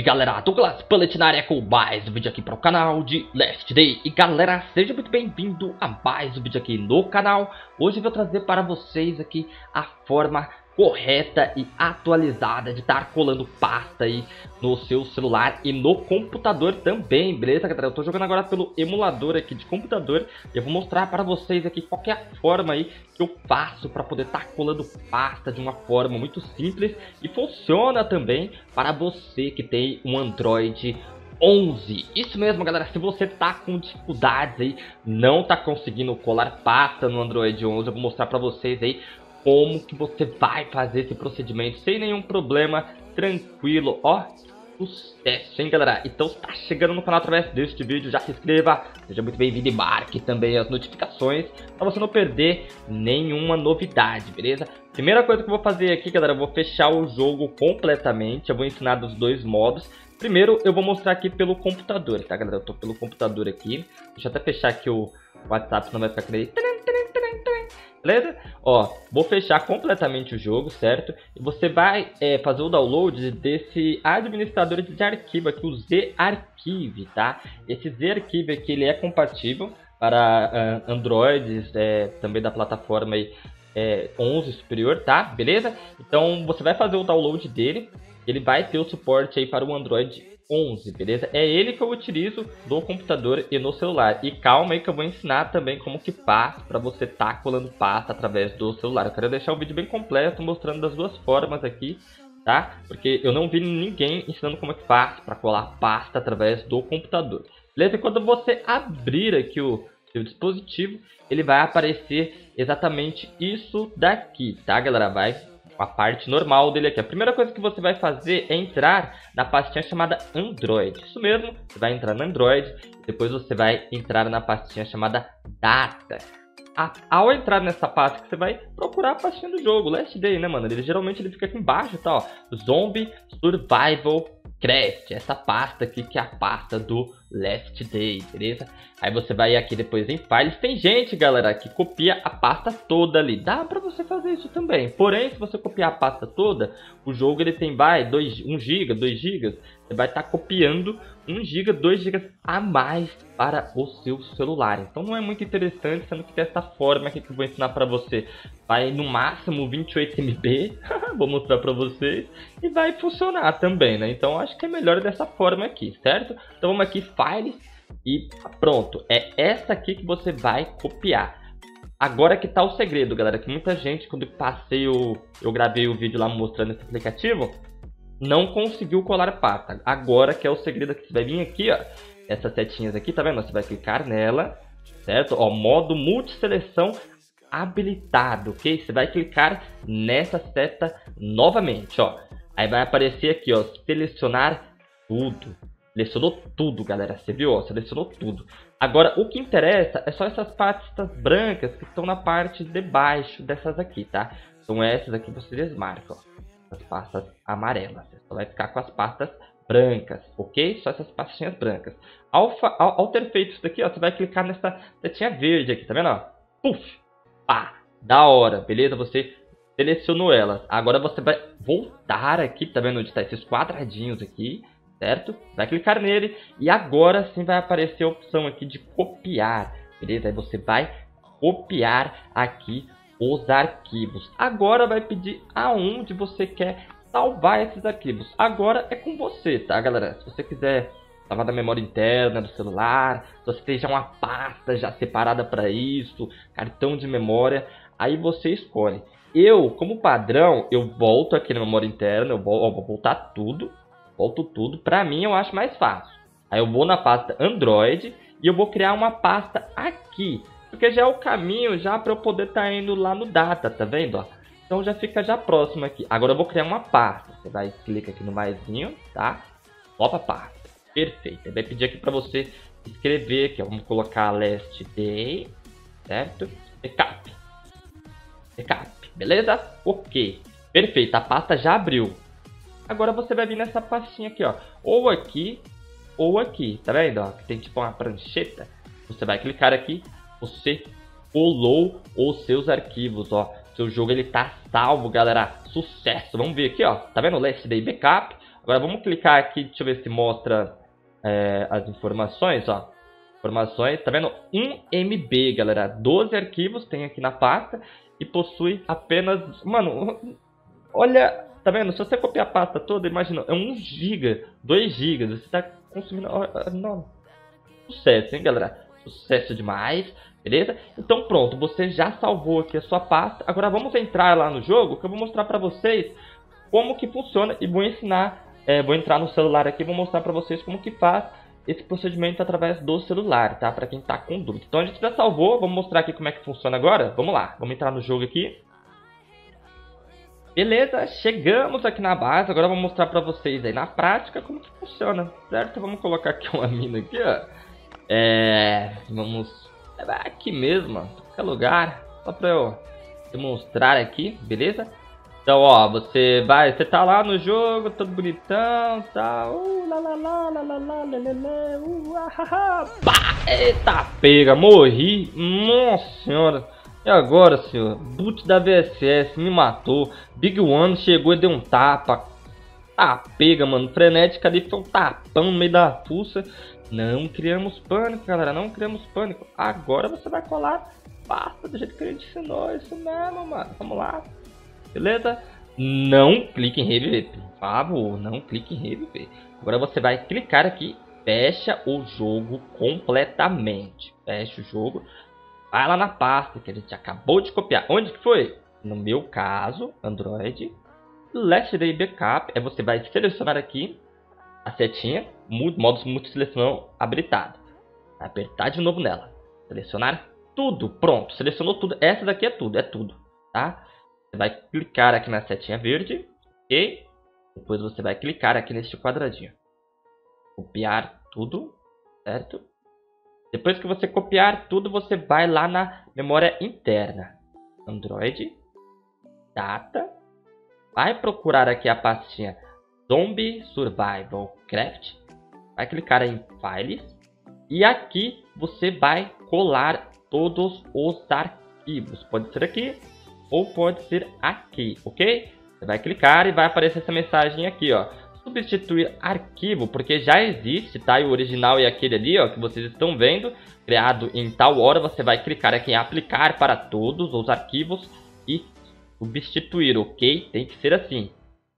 Aqui galera, Dolglas Bullet na área com mais um vídeo aqui para o canal de Last Day. E galera, seja muito bem-vindo a mais um vídeo aqui no canal. Hoje eu vou trazer para vocês aqui a forma correta e atualizada de estar colando pasta aí no seu celular e no computador também, beleza galera? Eu tô jogando agora pelo emulador aqui de computador e eu vou mostrar para vocês aqui qual que é a forma aí que eu faço para poder estar colando pasta de uma forma muito simples e funciona também para você que tem um Android 11, isso mesmo galera, se você tá com dificuldades aí, não tá conseguindo colar pasta no Android 11, eu vou mostrar para vocês aí como que você vai fazer esse procedimento sem nenhum problema, tranquilo, ó, sucesso, hein galera? Então se tá chegando no canal através deste vídeo, já se inscreva, seja muito bem-vindo e marque também as notificações para você não perder nenhuma novidade, beleza? Primeira coisa que eu vou fazer aqui galera, eu vou fechar o jogo completamente, eu vou ensinar dos dois modos. Primeiro eu vou mostrar aqui pelo computador, tá galera? Eu tô pelo computador aqui, deixa eu até fechar aqui o WhatsApp, senão vai ficar aquele... Beleza? Ó, vou fechar completamente o jogo, certo? E você vai fazer o download desse administrador de arquivo aqui, o ZArchiver, tá? Esse ZArchiver aqui, ele é compatível para Androids, também da plataforma aí, 11 superior, tá? Beleza? Então, você vai fazer o download dele, ele vai ter o suporte aí para o Android 11, beleza? É ele que eu utilizo no computador e no celular. E calma aí que eu vou ensinar também como que faz para você tá colando pasta através do celular. Eu quero deixar o vídeo bem completo mostrando das duas formas aqui, tá? Porque eu não vi ninguém ensinando como é que faz para colar pasta através do computador. Beleza? E quando você abrir aqui o seu dispositivo, ele vai aparecer exatamente isso daqui, tá galera? Vai... a parte normal dele aqui. A primeira coisa que você vai fazer é entrar na pastinha chamada Android. Isso mesmo, você vai entrar no Android, depois você vai entrar na pastinha chamada Data. Ao entrar nessa pasta, você vai procurar a pastinha do jogo, Last Day, né, mano? Ele geralmente ele fica aqui embaixo, tá, ó. Zombie Survival Craft, essa pasta aqui que é a pasta do Last Day, beleza? Aí você vai aqui depois em files, tem gente, galera, que copia a pasta toda ali, dá pra você fazer isso também, porém, se você copiar a pasta toda, o jogo ele tem, vai, 1 GB, 2 GB, você vai estar copiando 1 GB, 2 GB a mais para o seu celular, então não é muito interessante, sendo que dessa forma aqui que eu vou ensinar pra você, vai no máximo 28 MB, vou mostrar pra vocês, e vai funcionar também, né, então acho que é melhor dessa forma aqui, certo? Então vamos aqui, files, e pronto, é essa aqui que você vai copiar. Agora que tá o segredo, galera, que muita gente, quando eu gravei o vídeo lá mostrando esse aplicativo, não conseguiu colar pasta. Agora que é o segredo, que você vai vir aqui, ó, essas setinhas aqui, tá vendo? Você vai clicar nela, certo? Ó, modo multiseleção habilitado, ok? Você vai clicar nessa seta novamente, ó. Aí vai aparecer aqui, ó, selecionar tudo. Selecionou tudo, galera, você viu? Ó, selecionou tudo. Agora, o que interessa é só essas pastas brancas que estão na parte de baixo dessas aqui, tá? Então, essas aqui você desmarca, ó. As pastas amarelas. Você só vai ficar com as pastas brancas, ok? Só essas pastinhas brancas. Ao ter feito isso daqui, ó, você vai clicar nessa setinha verde aqui, tá vendo? Ó? Puf! Pá! Da hora, beleza? Você selecionou elas. Agora você vai voltar aqui, tá vendo onde tá esses quadradinhos aqui? Certo? Vai clicar nele e agora sim vai aparecer a opção aqui de copiar, beleza? Aí você vai copiar aqui os arquivos. Agora vai pedir aonde você quer salvar esses arquivos. Agora é com você, tá, galera? Se você quiser salvar da memória interna do celular, se você tem já uma pasta já separada para isso, cartão de memória, aí você escolhe. Eu, como padrão, eu volto aqui na memória interna, vou voltar tudo. Volto tudo, pra mim eu acho mais fácil. Aí eu vou na pasta Android e eu vou criar uma pasta aqui, porque já é o caminho já pra eu poder estar indo lá no Data, tá vendo? Ó? Então já fica já próximo aqui. Agora eu vou criar uma pasta, você vai clicar aqui no maisinho, tá? Opa, pasta, perfeito. Ele vai pedir aqui pra você escrever aqui, ó. Vamos colocar Last Day, certo? Backup, backup, beleza? Ok, perfeito, a pasta já abriu. Agora você vai vir nessa pastinha aqui, ó, ou aqui, tá vendo, ó, que tem tipo uma prancheta, você vai clicar aqui, você colou os seus arquivos, ó, seu jogo ele tá salvo, galera, sucesso, vamos ver aqui, ó, tá vendo, Last Day Backup, Agora vamos clicar aqui, deixa eu ver se mostra as informações, ó. Informações, tá vendo? 1 MB, galera. 12 arquivos tem aqui na pasta e possui apenas... Mano, olha... Tá vendo? Se você copiar a pasta toda, imagina, é 1 GB, 2 GB, você tá consumindo... Não. Sucesso, hein, galera? Sucesso demais, beleza? Então pronto, você já salvou aqui a sua pasta. Agora vamos entrar lá no jogo, que eu vou mostrar pra vocês como que funciona e vou ensinar... vou entrar no celular aqui e vou mostrar pra vocês como que faz esse procedimento através do celular, tá? Pra quem tá com dúvida. Então a gente já salvou, vamos mostrar aqui como é que funciona agora. Vamos lá, vamos entrar no jogo aqui. Beleza, chegamos aqui na base, agora eu vou mostrar pra vocês aí na prática como que funciona, certo? Vamos colocar aqui uma mina aqui, ó. Vamos... aqui mesmo, ó, qualquer lugar, só pra eu demonstrar aqui, beleza? Então, ó, você tá lá no jogo, todo bonitão, tá... Eita, pega, morri, nossa senhora! E agora, senhor, boot da VSS me matou, Big One chegou e deu um tapa, pega, mano, frenética ali, foi um tapão no meio da fuça. Não criamos pânico, galera, não criamos pânico. Agora você vai colar pasta do jeito que ele ensinou, isso mesmo, mano, vamos lá, beleza? Não clique em reviver, por favor, não clique em reviver. Agora você vai clicar aqui, fecha o jogo completamente, fecha o jogo. Vai lá na pasta que a gente acabou de copiar. Onde que foi? No meu caso, Android. Last Day Backup. É você vai selecionar aqui a setinha. Modo multi-seleção habilitado. Vai apertar de novo nela. Selecionar tudo. Pronto. Selecionou tudo. Essa daqui é tudo. É tudo. Tá? Você vai clicar aqui na setinha verde. Ok? Depois você vai clicar aqui neste quadradinho. Copiar tudo. Certo? Depois que você copiar tudo, você vai lá na memória interna. Android. Data. Vai procurar aqui a pastinha Zombie Survival Craft. Vai clicar em Files. E aqui você vai colar todos os arquivos. Pode ser aqui ou pode ser aqui, ok? Você vai clicar e vai aparecer essa mensagem aqui, ó. Substituir arquivo, porque já existe, tá? E o original é aquele ali, ó, que vocês estão vendo, criado em tal hora. Você vai clicar aqui em aplicar para todos os arquivos e substituir, ok? Tem que ser assim.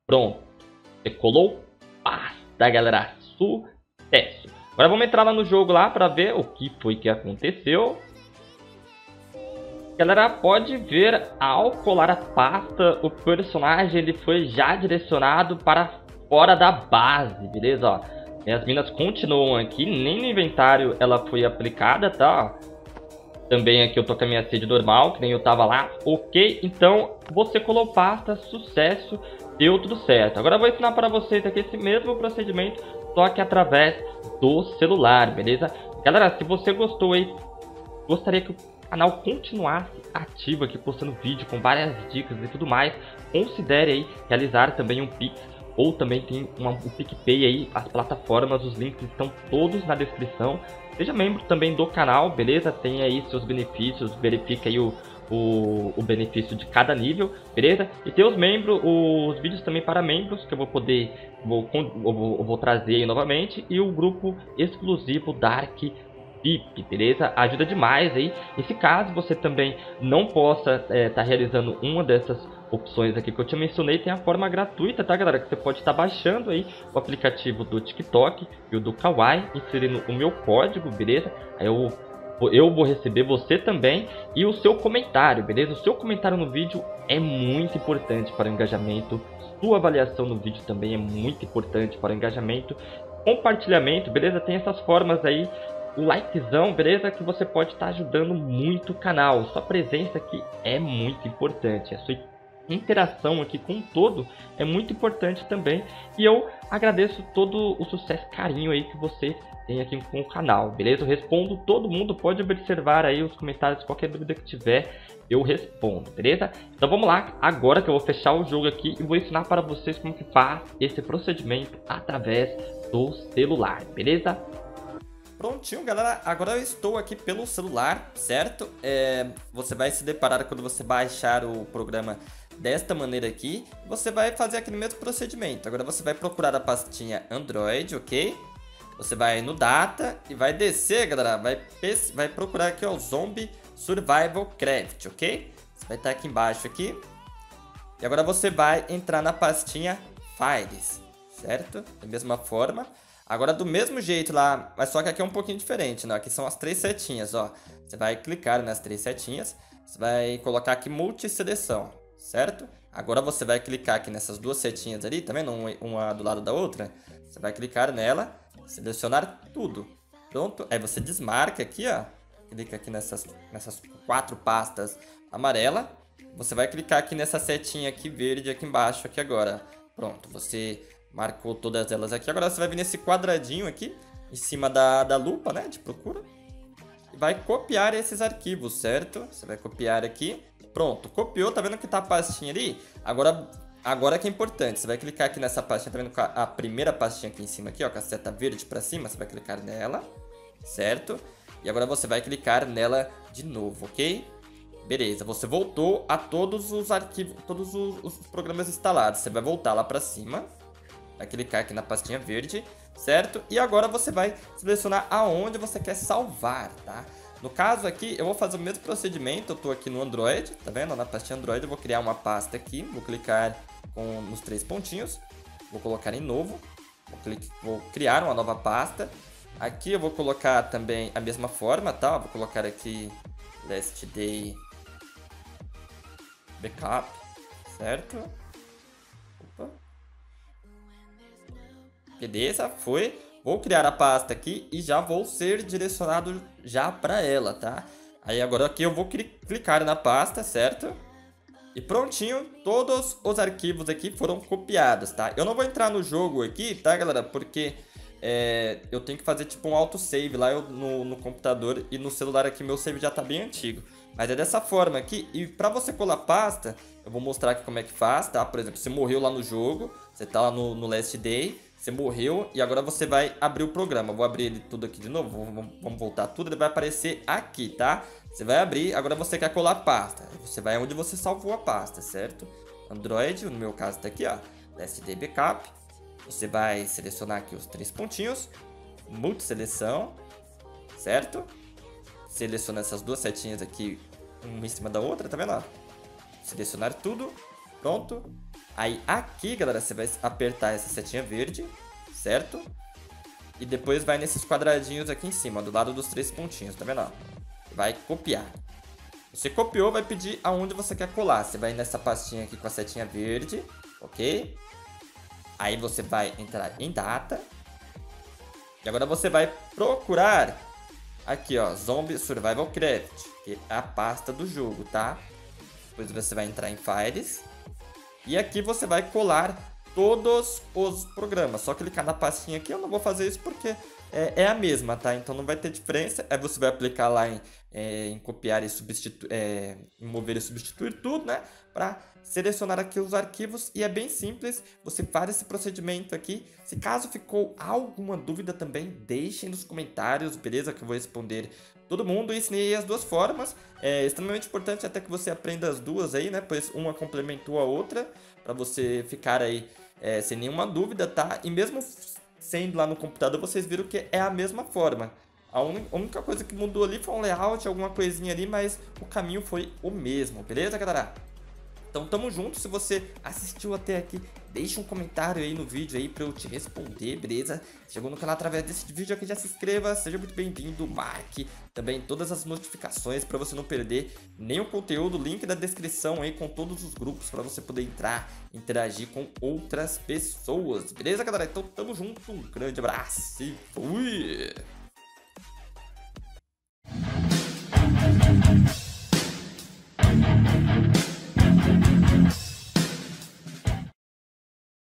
Pronto. Você colou? Basta, galera. Sucesso. Agora vamos entrar lá no jogo lá para ver o que foi que aconteceu. Galera, pode ver, ao colar a pasta, o personagem ele foi já direcionado para fora da base, beleza? Ó, as minas continuam aqui, nem no inventário ela foi aplicada, tá? Também aqui eu tô com a minha sede normal, que nem eu tava lá, ok? Então, você colou pasta, sucesso, deu tudo certo. Agora eu vou ensinar para vocês aqui esse mesmo procedimento, só que através do celular, beleza? Galera, se você gostou aí, gostaria que o canal continuasse ativo aqui, postando vídeo com várias dicas e tudo mais, considere aí realizar também um Pix, ou também tem um PicPay aí, as plataformas, os links estão todos na descrição. Seja membro também do canal, beleza? Tem aí seus benefícios, verifica aí o benefício de cada nível, beleza? E tem os membros, os vídeos também para membros, que eu vou poder, vou trazer aí novamente, e o grupo exclusivo Dark VIP, beleza? Ajuda demais aí. E se caso você também não possa tá realizando uma dessas opções aqui que eu te mencionei, tem a forma gratuita, tá, galera? Que você pode estar baixando aí o aplicativo do TikTok e o do Kwai, inserindo o meu código, beleza? Aí eu vou receber você também e o seu comentário, beleza? O seu comentário no vídeo é muito importante para o engajamento, sua avaliação no vídeo também é muito importante para o engajamento, compartilhamento, beleza? Tem essas formas aí. O likezão, beleza? Que você pode estar ajudando muito o canal. Sua presença aqui é muito importante. A sua interação aqui com todo é muito importante também. E eu agradeço todo o sucesso, carinho aí que vocês têm aqui com o canal, beleza? Eu respondo todo mundo. Pode observar aí os comentários, qualquer dúvida que tiver, eu respondo, beleza? Então vamos lá. Agora que eu vou fechar o jogo aqui e vou ensinar para vocês como que faz esse procedimento através do celular, beleza? Prontinho, galera, agora eu estou aqui pelo celular, certo? Você vai se deparar quando você baixar o programa desta maneira aqui, você vai fazer aquele mesmo procedimento. Agora você vai procurar a pastinha Android, ok? Você vai no Data e vai descer, galera, vai procurar aqui, ó, o Zombie Survival Craft, ok? Você vai estar aqui embaixo, aqui. E agora você vai entrar na pastinha Files, certo? Da mesma forma. Agora do mesmo jeito lá, mas só que aqui é um pouquinho diferente, né? Aqui são as três setinhas, ó. Você vai clicar nas três setinhas, você vai colocar aqui multi-seleção, certo? Agora você vai clicar aqui nessas duas setinhas ali, tá vendo? Uma do lado da outra. Você vai clicar nela, selecionar tudo. Pronto, aí você desmarca aqui, ó. Clica aqui nessas quatro pastas amarela. Você vai clicar aqui nessa setinha aqui verde aqui embaixo, aqui agora. Pronto, você marcou todas elas aqui. Agora você vai vir nesse quadradinho aqui, em cima da lupa, né, de procura. E vai copiar esses arquivos, certo? Você vai copiar aqui. Pronto, copiou, tá vendo que tá a pastinha ali? Agora que é importante, você vai clicar aqui nessa pastinha, tá vendo a primeira pastinha aqui em cima, aqui, ó, com a seta verde pra cima, você vai clicar nela, certo? E agora você vai clicar nela de novo, ok? Beleza, você voltou a todos os arquivos, todos os programas instalados. Você vai voltar lá pra cima, vai clicar aqui na pastinha verde, certo? E agora você vai selecionar aonde você quer salvar, tá? No caso aqui, eu vou fazer o mesmo procedimento. Eu tô aqui no Android, tá vendo? Na pastinha Android eu vou criar uma pasta aqui. Vou clicar nos três pontinhos, vou colocar em novo, vou criar uma nova pasta. Aqui eu vou colocar também a mesma forma, tá? Vou colocar aqui Last Day Backup, certo? Opa. Beleza, foi. Vou criar a pasta aqui e já vou ser direcionado já para ela, tá? Aí agora aqui eu vou clicar na pasta, certo? E prontinho, todos os arquivos aqui foram copiados, tá? Eu não vou entrar no jogo aqui, tá, galera? Porque eu tenho que fazer tipo um autosave lá no computador e no celular aqui meu save já tá bem antigo. Mas é dessa forma aqui, e pra você colar pasta, eu vou mostrar aqui como é que faz, tá? Por exemplo, você morreu lá no jogo, você tá lá no Last Day, você morreu, e agora você vai abrir o programa. Eu vou abrir ele tudo aqui de novo, vamos voltar tudo, ele vai aparecer aqui, tá? Você vai abrir, agora você quer colar pasta, você vai onde você salvou a pasta, certo? Android, no meu caso tá aqui, ó, Last Day Backup, você vai selecionar aqui os três pontinhos, multi-seleção, certo? Seleciona essas duas setinhas aqui, uma em cima da outra, tá vendo? Selecionar tudo, pronto. Aí aqui, galera, você vai apertar essa setinha verde, certo? E depois vai nesses quadradinhos aqui em cima, do lado dos três pontinhos, tá vendo? Vai copiar. Você copiou, vai pedir aonde você quer colar. Você vai nessa pastinha aqui com a setinha verde, ok? Aí você vai entrar em data. E agora você vai procurar aqui, ó, Zombie Survival Craft, que é a pasta do jogo, tá? Depois você vai entrar em Files. E aqui você vai colar todos os programas. Só clicar na pastinha aqui. Eu não vou fazer isso porque é a mesma, tá? Então não vai ter diferença. Aí você vai aplicar lá em copiar e substituir, em mover e substituir tudo, né? Pra selecionar aqui os arquivos. E é bem simples. Você faz esse procedimento aqui. Se caso ficou alguma dúvida também, deixem nos comentários, beleza? Que eu vou responder todo mundo. Eu ensinei as duas formas. É extremamente importante até que você aprenda as duas aí, né? Pois uma complementou a outra. Pra você ficar aí sem nenhuma dúvida, tá? E mesmo sendo lá no computador, vocês viram que é a mesma forma. A única coisa que mudou ali foi um layout, alguma coisinha ali, mas o caminho foi o mesmo, beleza, galera? Então tamo junto, se você assistiu até aqui, deixa um comentário aí no vídeo aí pra eu te responder, beleza? Chegou no canal através desse vídeo aqui, já se inscreva, seja muito bem-vindo, marque também todas as notificações pra você não perder nenhum conteúdo, link da descrição aí com todos os grupos pra você poder entrar, interagir com outras pessoas, beleza, galera? Então tamo junto, um grande abraço e fui!